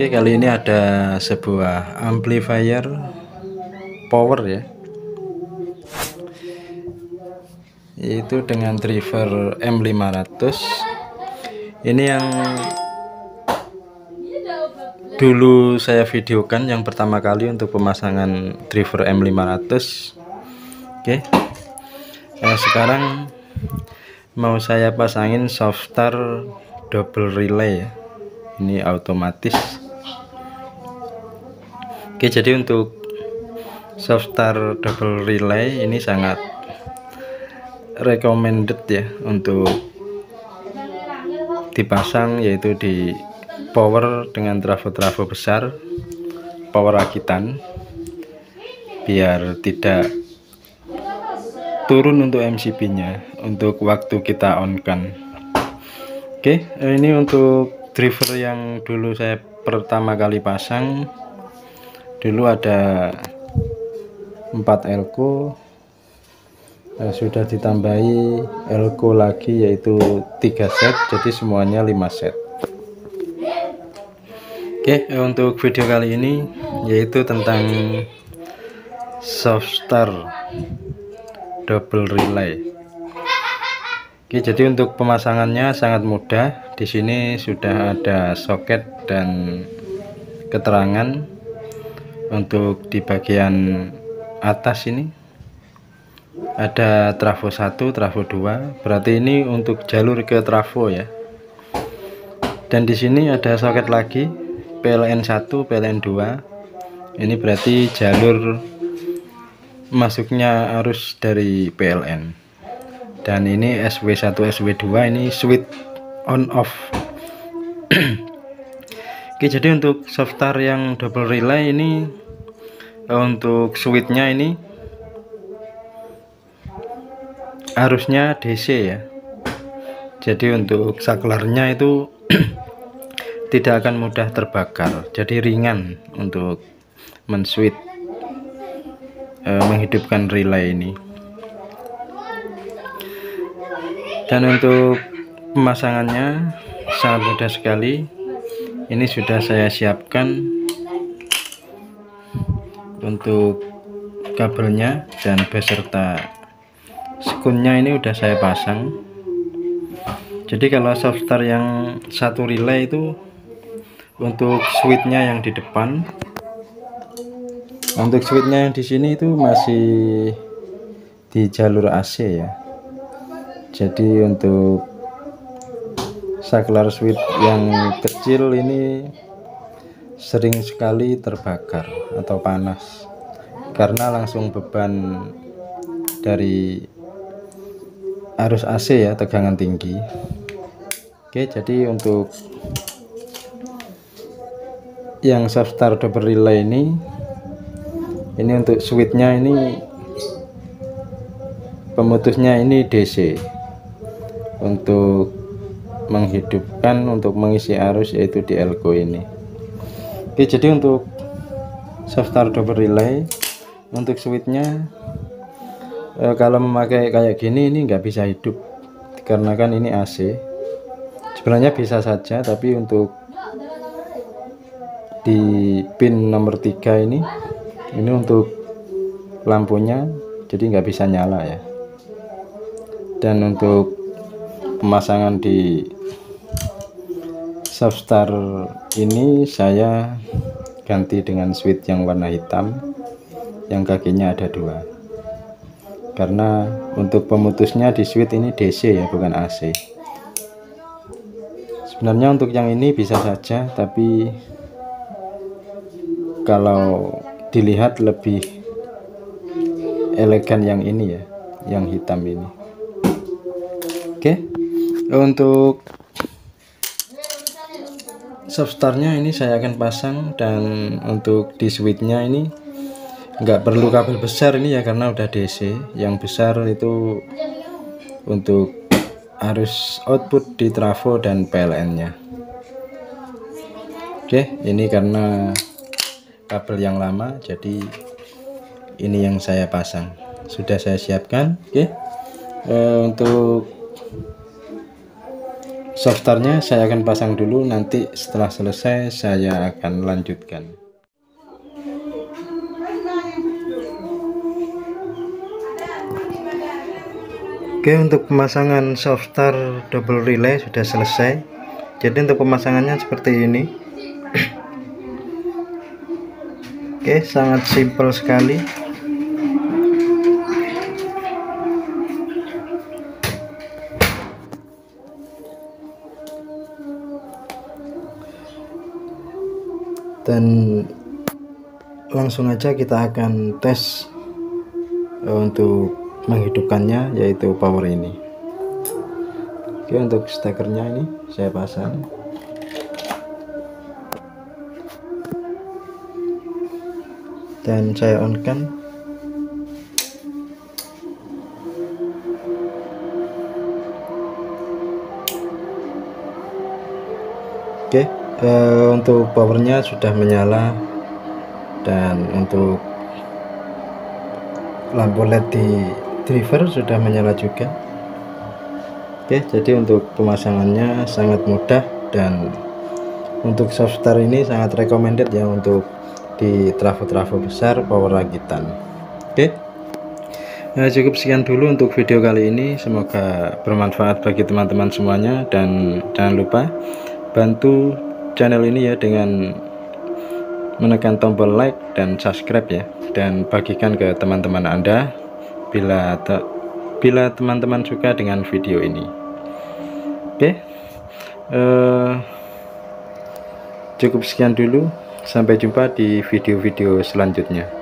Oke, kali ini ada sebuah amplifier power ya, itu dengan driver M500. Ini yang dulu saya videokan yang pertama kali untuk pemasangan driver M500. Oke, nah, sekarang mau saya pasangin Softstar double relay ya. Ini otomatis. Oke, jadi untuk Softstar double relay ini sangat recommended ya untuk dipasang, yaitu di power dengan travo-travo besar Powerrakitan, biar tidak turun untuk MCB nya untuk waktu kita on kan. Oke, ini untuk driver yang dulu saya pertama kali pasang. Dulu ada 4 elko, sudah ditambahi elko lagi yaitu 3 set, jadi semuanya 5 set. Oke, untuk video kali ini yaitu tentang Softstar double relay. Oke, jadi untuk pemasangannya sangat mudah. Di sini sudah ada soket dan keterangan untuk di bagian atas. Ini ada travo 1, travo 2, berarti ini untuk jalur ke travo ya. Dan di sini ada soket lagi PLN 1, PLN 2. Ini berarti jalur masuknya arus dari PLN. Dan ini SW1, SW2 ini switch on off. Oke, jadi untuk Softstar yang double relay ini untuk switchnya ini arusnya DC ya, jadi untuk saklarnya itu tidak akan mudah terbakar, jadi ringan untuk men-switch menghidupkan relay ini. Dan untuk pemasangannya sangat mudah sekali. Ini sudah saya siapkan untuk kabelnya dan beserta skunnya ini udah saya pasang. Jadi kalau Softstar yang satu relay itu untuk switchnya yang di depan, untuk switchnya yang di sini itu masih di jalur AC ya. Jadi untuk saklar switch yang kecil ini sering sekali terbakar atau panas karena langsung beban dari arus AC ya, tegangan tinggi. Oke, jadi untuk yang Softstar double relay ini untuk switchnya ini pemutusnya ini DC untuk menghidupkan, untuk mengisi arus yaitu di elko ini. Oke, jadi untuk Softstar double relay untuk switchnya kalau memakai kayak gini ini nggak bisa hidup karena kan ini AC. Sebenarnya bisa saja, tapi untuk di pin nomor 3 ini untuk lampunya, jadi nggak bisa nyala ya. Dan untuk pemasangan di Softstar ini saya ganti dengan switch yang warna hitam yang kakinya ada 2, karena untuk pemutusnya di switch ini DC ya, bukan AC. Sebenarnya untuk yang ini bisa saja, tapi kalau dilihat lebih elegan yang ini ya, yang hitam ini. Oke, untuk Softstarnya ini saya akan pasang. Dan untuk di switchnya ini nggak perlu kabel besar ini ya, karena udah DC. Yang besar itu untuk arus output di travo dan PLN nya Oke, ini karena kabel yang lama, jadi ini yang saya pasang, sudah saya siapkan. Oke, untuk Softstarnya saya akan pasang dulu, nanti setelah selesai saya akan lanjutkan. Oke, untuk pemasangan Softstar double relay sudah selesai. Jadi untuk pemasangannya seperti ini. Oke, sangat simpel sekali. Dan langsung aja kita akan tes untuk menghidupkannya, yaitu power ini. Oke, untuk stekernya ini saya pasang. Dan saya on-kan. Oke, untuk powernya sudah menyala. Dan untuk lampu LED di driver sudah menyala juga. Oke, jadi untuk pemasangannya sangat mudah, dan untuk Softstar ini sangat recommended ya untuk di travo-travo besar Powerrakitan. Oke, nah, cukup sekian dulu untuk video kali ini. Semoga bermanfaat bagi teman-teman semuanya, dan jangan lupa bantu channel ini ya dengan menekan tombol like dan subscribe ya, dan bagikan ke teman-teman Anda bila teman-teman suka dengan video ini. Oke, cukup sekian dulu, sampai jumpa di video-video selanjutnya.